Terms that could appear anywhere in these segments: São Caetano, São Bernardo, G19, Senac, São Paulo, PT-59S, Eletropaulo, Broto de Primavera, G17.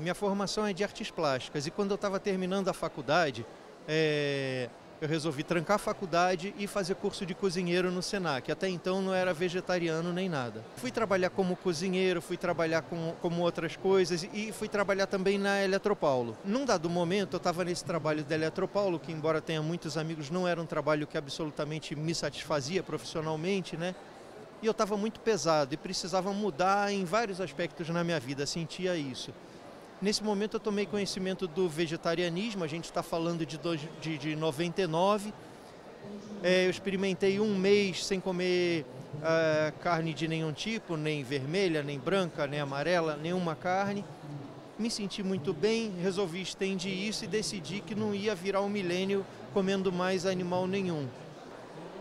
Minha formação é de artes plásticas e quando eu estava terminando a faculdade, eu resolvi trancar a faculdade e fazer curso de cozinheiro no Senac. Até então não era vegetariano nem nada. Fui trabalhar como cozinheiro, fui trabalhar como outras coisas e fui trabalhar também na Eletropaulo. Num dado momento eu estava nesse trabalho da Eletropaulo, que embora tenha muitos amigos, não era um trabalho que absolutamente me satisfazia profissionalmente, né? E eu estava muito pesado e precisava mudar em vários aspectos na minha vida, sentia isso. Nesse momento eu tomei conhecimento do vegetarianismo, a gente está falando de 99. Eu experimentei um mês sem comer carne de nenhum tipo, nem vermelha, nem branca, nem amarela, nenhuma carne. Me senti muito bem, resolvi estender isso e decidi que não ia virar um milênio comendo mais animal nenhum.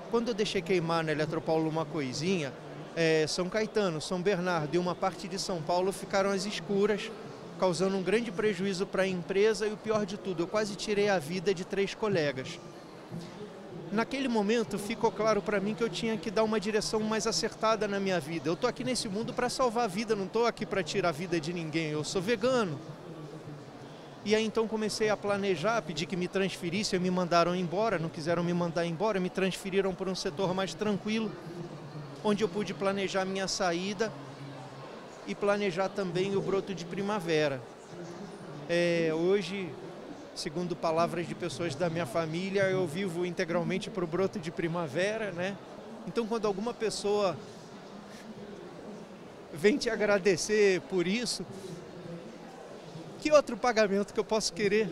Quando eu deixei queimar na Eletropaulo uma coisinha, São Caetano, São Bernardo e uma parte de São Paulo ficaram às escuras, causando um grande prejuízo para a empresa e o pior de tudo, eu quase tirei a vida de 3 colegas. Naquele momento ficou claro para mim que eu tinha que dar uma direção mais acertada na minha vida. Eu estou aqui nesse mundo para salvar a vida, não estou aqui para tirar a vida de ninguém, eu sou vegano. E aí então comecei a planejar, pedi que me transferissem, me mandaram embora, não quiseram me mandar embora, me transferiram para um setor mais tranquilo, onde eu pude planejar minha saída e planejar também o Broto de Primavera. Hoje, segundo palavras de pessoas da minha família, eu vivo integralmente para o Broto de Primavera, né? Então quando alguma pessoa vem te agradecer por isso, que outro pagamento que eu posso querer?